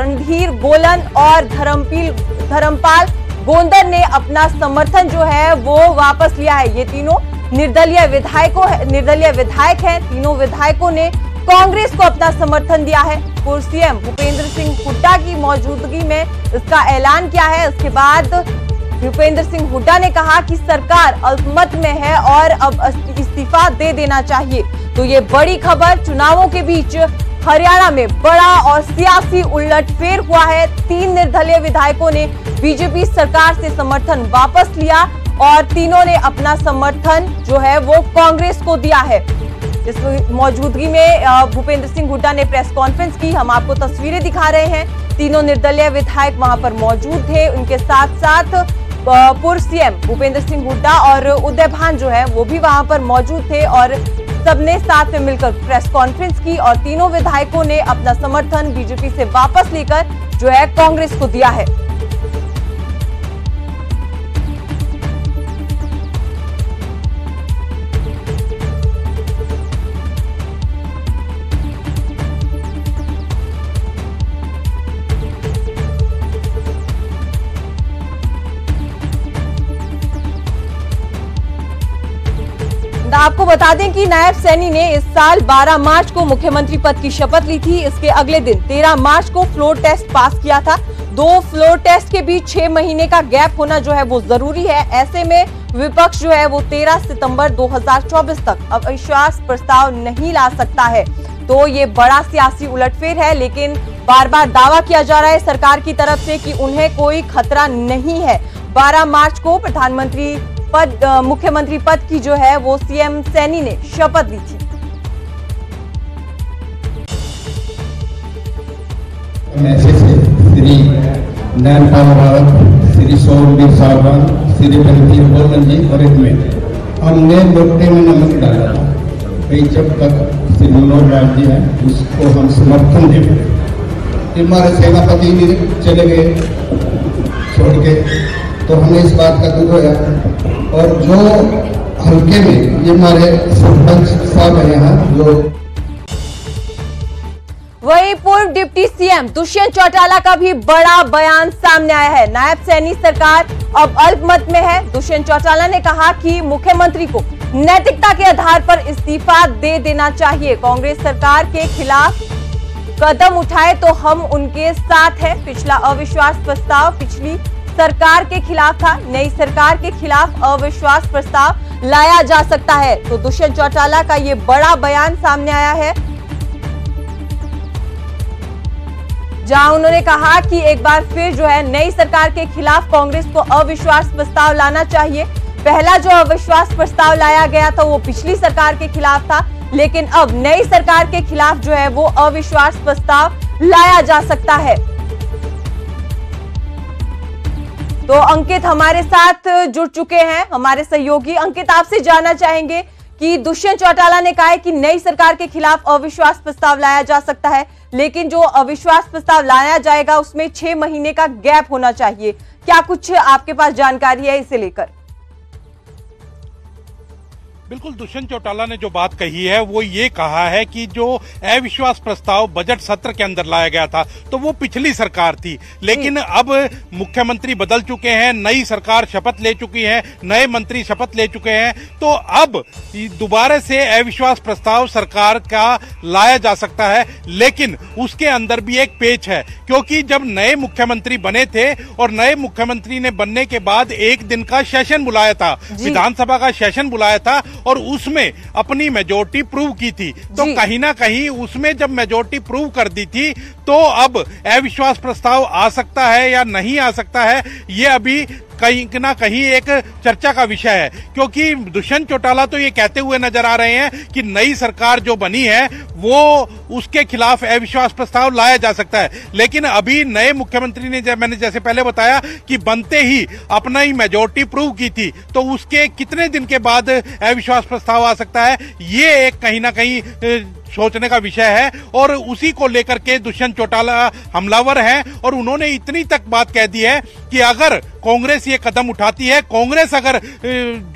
रणधीर गोलन और धर्मपाल गोंदर ने अपना समर्थन जो है वो वापस लिया है। ये तीनों निर्दलीय विधायक हैं। तीनों विधायकों ने कांग्रेस को अपना समर्थन दिया है। पूर्व सीएम भूपेंद्र सिंह हुड्डा की मौजूदगी में इसका ऐलान किया है। इसके बाद भूपेंद्र सिंह हुड्डा ने कहा कि सरकार अल्पमत में है और अब इस्तीफा दे देना चाहिए। तो ये बड़ी खबर, चुनावों के बीच हरियाणा में बड़ा और सियासी उलटफेर हुआ है। तीन निर्दलीय विधायकों ने बीजेपी सरकार से समर्थन वापस लिया और तीनों ने अपना समर्थन जो है वो कांग्रेस को दिया है। इस मौजूदगी में भूपेंद्र सिंह हुड्डा ने प्रेस कॉन्फ्रेंस की। हम आपको तस्वीरें दिखा रहे हैं। तीनों निर्दलीय विधायक वहां पर मौजूद थे। उनके साथ साथ पूर्व सीएम भूपेंद्र सिंह हुड्डा और उदयभान जो है वो भी वहां पर मौजूद थे और सबने साथ में मिलकर प्रेस कॉन्फ्रेंस की और तीनों विधायकों ने अपना समर्थन बीजेपी से वापस लेकर जो है कांग्रेस को दिया है। आपको बता दें कि नायब सैनी ने इस साल 12 मार्च को मुख्यमंत्री पद की शपथ ली थी। इसके अगले दिन 13 मार्च को फ्लोर टेस्ट पास किया था। दो फ्लोर टेस्ट के बीच 6 महीने का गैप होना जो है वो जरूरी है। ऐसे में विपक्ष जो है वो 13 सितंबर 2024 तक अविश्वास प्रस्ताव नहीं ला सकता है। तो ये बड़ा सियासी उलटफेर है, लेकिन बार बार दावा किया जा रहा है सरकार की तरफ से कि उन्हें कोई खतरा नहीं है। 12 मार्च को मुख्यमंत्री पद की जो है वो सीएम सैनी ने शपथ ली थी। श्री श्री सोमवीर सांगवान, श्री रणधीर गोलन जी और हमने लोटे में नमक डाला था। जब तक श्री मनोहर जी हैं उसको हम समर्थन देंगे। हमारे सेनापति भी चले गए छोड़ के, तो हमें इस बात का दुख होया। और जो हल्के में ये हमारे सरपंच साहब है यहाँ जो। वहीं पूर्व डिप्टी सीएम दुष्यंत चौटाला का भी बड़ा बयान सामने आया है। नायब सैनी सरकार अब अल्पमत में है। दुष्यंत चौटाला ने कहा कि मुख्यमंत्री को नैतिकता के आधार पर इस्तीफा दे देना चाहिए। कांग्रेस सरकार के खिलाफ कदम उठाए तो हम उनके साथ हैं। पिछला अविश्वास प्रस्ताव पिछली सरकार के खिलाफ था, नई सरकार के खिलाफ अविश्वास प्रस्ताव लाया जा सकता है। तो दुष्यंत चौटाला का ये बड़ा बयान सामने आया है, जहां उन्होंने कहा कि एक बार फिर जो है नई सरकार के खिलाफ कांग्रेस को अविश्वास प्रस्ताव लाना चाहिए। पहला जो अविश्वास प्रस्ताव लाया गया था वो पिछली सरकार के खिलाफ था, लेकिन अब नई सरकार के खिलाफ जो है वो अविश्वास प्रस्ताव लाया जा सकता है। तो अंकित हमारे साथ जुड़ चुके हैं, हमारे सहयोगी। अंकित, आपसे जानना चाहेंगे कि दुष्यंत चौटाला ने कहा है कि नई सरकार के खिलाफ अविश्वास प्रस्ताव लाया जा सकता है, लेकिन जो अविश्वास प्रस्ताव लाया जाएगा उसमें 6 महीने का गैप होना चाहिए। क्या कुछ आपके पास जानकारी है इसे लेकर? बिल्कुल, दुष्यंत चौटाला ने जो बात कही है वो ये कहा है कि जो अविश्वास प्रस्ताव बजट सत्र के अंदर लाया गया था तो वो पिछली सरकार थी, लेकिन अब मुख्यमंत्री बदल चुके हैं, नई सरकार शपथ ले चुकी है, नए मंत्री शपथ ले चुके हैं, तो अब दोबारा से अविश्वास प्रस्ताव सरकार का लाया जा सकता है। लेकिन उसके अंदर भी एक पेच है, क्योंकि जब नए मुख्यमंत्री बने थे और नए मुख्यमंत्री ने बनने के बाद एक दिन का सेशन बुलाया था, विधानसभा का सेशन बुलाया था और उसमें अपनी मेजोरिटी प्रूव की थी, तो कहीं ना कहीं उसमें जब मेजोरिटी प्रूव कर दी थी तो अब अविश्वास प्रस्ताव आ सकता है या नहीं आ सकता है, ये अभी कहीं ना कहीं एक चर्चा का विषय है। क्योंकि दुष्यंत चौटाला तो ये कहते हुए नजर आ रहे हैं कि नई सरकार जो बनी है वो उसके खिलाफ अविश्वास प्रस्ताव लाया जा सकता है, लेकिन अभी नए मुख्यमंत्री ने मैंने जैसे पहले बताया कि बनते ही अपना ही मेजोरिटी प्रूव की थी, तो उसके कितने दिन के बाद अविश्वास प्रस्ताव आ सकता है, ये एक कहीं ना कहीं सोचने का विषय है। और उसी को लेकर के दुष्यंत चौटाला हमलावर हैं और उन्होंने इतनी तक बात कह दी है कि अगर कांग्रेस ये कदम उठाती है, कांग्रेस अगर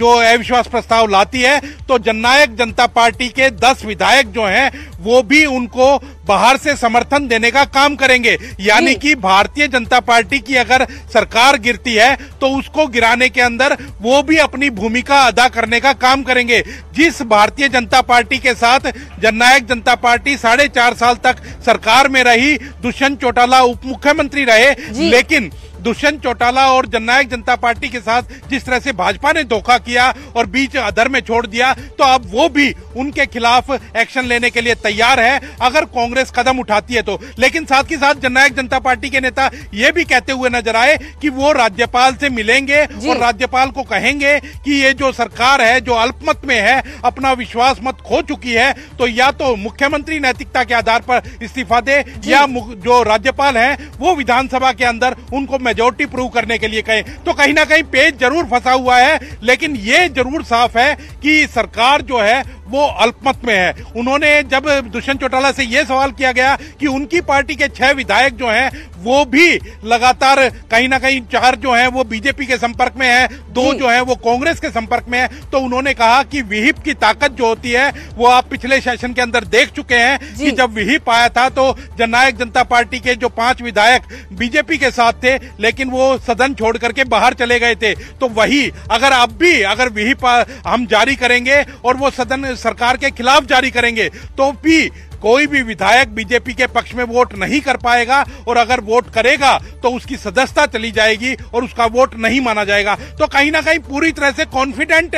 जो अविश्वास प्रस्ताव लाती है, तो जननायक जनता पार्टी के 10 विधायक जो हैं वो भी उनको बाहर से समर्थन देने का काम करेंगे। यानी कि भारतीय जनता पार्टी की अगर सरकार गिरती है तो उसको गिराने के अंदर वो भी अपनी भूमिका अदा करने का काम करेंगे। जिस भारतीय जनता पार्टी के साथ जननायक जनता पार्टी 4.5 साल तक सरकार में रही, दुष्यंत चौटाला उप मुख्यमंत्री रहे, लेकिन दुष्यंत चौटाला और जननायक जनता पार्टी के साथ जिस तरह से भाजपा ने धोखा किया और बीच अधर में छोड़ दिया, तो अब वो भी उनके खिलाफ एक्शन लेने के लिए तैयार है अगर कांग्रेस कदम उठाती है तो। लेकिन साथ ही साथ जननायक जनता पार्टी के नेता ये भी कहते हुए नजर आए कि वो राज्यपाल से मिलेंगे और राज्यपाल को कहेंगे कि ये जो सरकार है जो अल्पमत में है, अपना विश्वास मत खो चुकी है, तो या तो मुख्यमंत्री नैतिकता के आधार पर इस्तीफा दे या जो राज्यपाल है वो विधानसभा के अंदर उनको मेजॉरिटी प्रूव करने के लिए कहे। तो कहीं ना कहीं पेज जरूर फंसा हुआ है, लेकिन ये जरूर साफ है कि सरकार जो है वो अल्पमत में है। उन्होंने जब दुष्यंत चौटाला से यह सवाल किया गया कि उनकी पार्टी के 6 विधायक जो हैं वो भी लगातार कहीं ना कहीं 4 जो हैं वो बीजेपी के संपर्क में है, 2 जो हैं वो कांग्रेस के संपर्क में है, तो उन्होंने कहा कि विहिप की ताकत जो होती है वो आप पिछले सेशन के अंदर देख चुके हैं कि जब विहिप आया था तो जननायक जनता पार्टी के जो 5 विधायक बीजेपी के साथ थे लेकिन वो सदन छोड़ करके बाहर चले गए थे। तो वही अगर अब भी अगर विहिप हम जारी करेंगे और वो सदन सरकार के खिलाफ जारी करेंगे तो भी कोई भी विधायक बीजेपी के पक्ष में वोट नहीं कर पाएगा, और अगर वोट करेगा तो उसकी सदस्यता चली जाएगी और उसका वोट नहीं माना जाएगा। तो कहीं ना कहीं पूरी तरह से कॉन्फिडेंट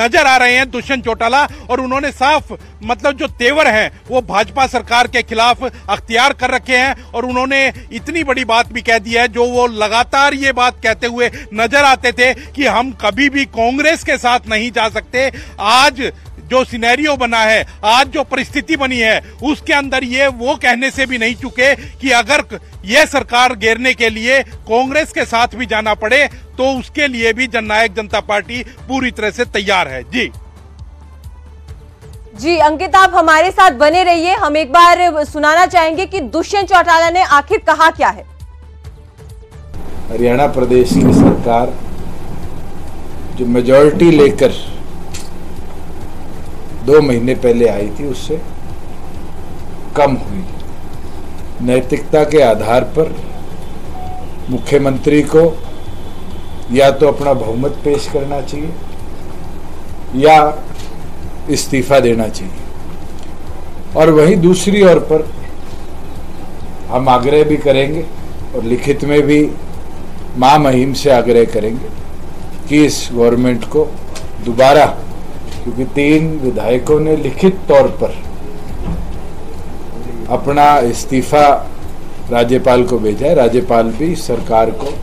नजर आ रहे हैं दुष्यंत चौटाला, और उन्होंने साफ मतलब जो तेवर हैं वो भाजपा सरकार के खिलाफ अख्तियार कर रखे हैं। और उन्होंने इतनी बड़ी बात भी कह दी है जो वो लगातार ये बात कहते हुए नजर आते थे कि हम कभी भी कांग्रेस के साथ नहीं जा सकते। आज जो सिनेरियो बना है, आज जो परिस्थिति बनी है, उसके अंदर ये वो कहने से भी नहीं चुके कि अगर ये सरकार गिरने के लिए कांग्रेस के साथ भी जाना पड़े तो उसके लिए भी जननायक जनता पार्टी पूरी तरह से तैयार है। जी जी अंकित, आप हमारे साथ बने रहिए। हम एक बार सुनाना चाहेंगे कि दुष्यंत चौटाला ने आखिर कहा क्या है। हरियाणा प्रदेश की सरकार जो मेजोरिटी लेकर 2 महीने पहले आई थी उससे कम हुई। नैतिकता के आधार पर मुख्यमंत्री को या तो अपना बहुमत पेश करना चाहिए या इस्तीफा देना चाहिए। और वहीं दूसरी ओर पर हम आग्रह भी करेंगे और लिखित में भी महामहिम से आग्रह करेंगे कि इस गवर्नमेंट को दोबारा, क्योंकि 3 विधायकों ने लिखित तौर पर अपना इस्तीफा राज्यपाल को भेजा है, राज्यपाल भी सरकार को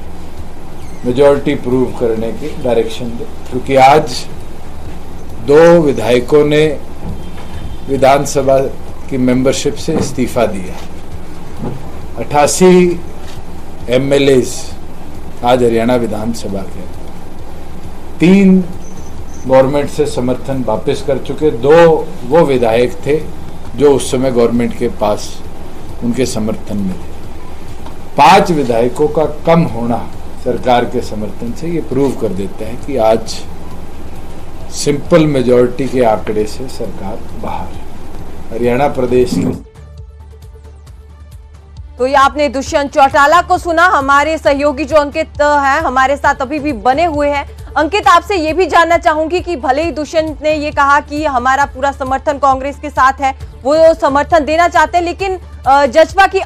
मेजॉरिटी प्रूव करने की डायरेक्शन दे, क्योंकि आज 2 विधायकों ने विधानसभा की मेंबरशिप से इस्तीफा दिया। 88 MLAs आज हरियाणा विधानसभा के, 3 गवर्नमेंट से समर्थन वापस कर चुके, 2 वो विधायक थे जो उस समय गवर्नमेंट के पास उनके समर्थन में थे। 5 विधायकों का कम होना सरकार के समर्थन से ये प्रूव कर देता है कि आज सिंपल मेजॉरिटी के आंकड़े से सरकार बाहर है हरियाणा प्रदेश की। तो ये आपने दुष्यंत चौटाला को सुना। हमारे सहयोगी जो अंकित है हमारे साथ अभी भी बने हुए हैं। अंकित, आपसे ये भी जानना चाहूंगी कि भले ही दुष्यंत ने ये कहा कि हमारा पूरा समर्थन कांग्रेस के साथ है, वो समर्थन देना चाहते हैं, लेकिन जजपा की